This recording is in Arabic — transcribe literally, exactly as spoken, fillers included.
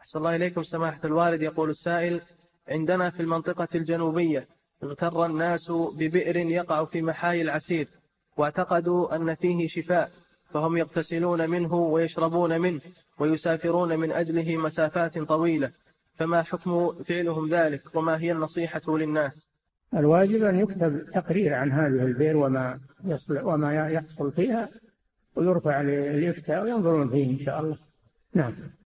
أحسن الله إليكم سماحة الوالد. يقول السائل: عندنا في المنطقة الجنوبية اغتر الناس ببئر يقع في محايل عسير، واعتقدوا أن فيه شفاء، فهم يغتسلون منه ويشربون منه ويسافرون من أجله مسافات طويلة، فما حكم فعلهم ذلك، وما هي النصيحة للناس؟ الواجب أن يكتب تقرير عن هذه البئر وما يصل وما يحصل فيها، ويرفع للإفتاء وينظرون فيه إن شاء الله. نعم.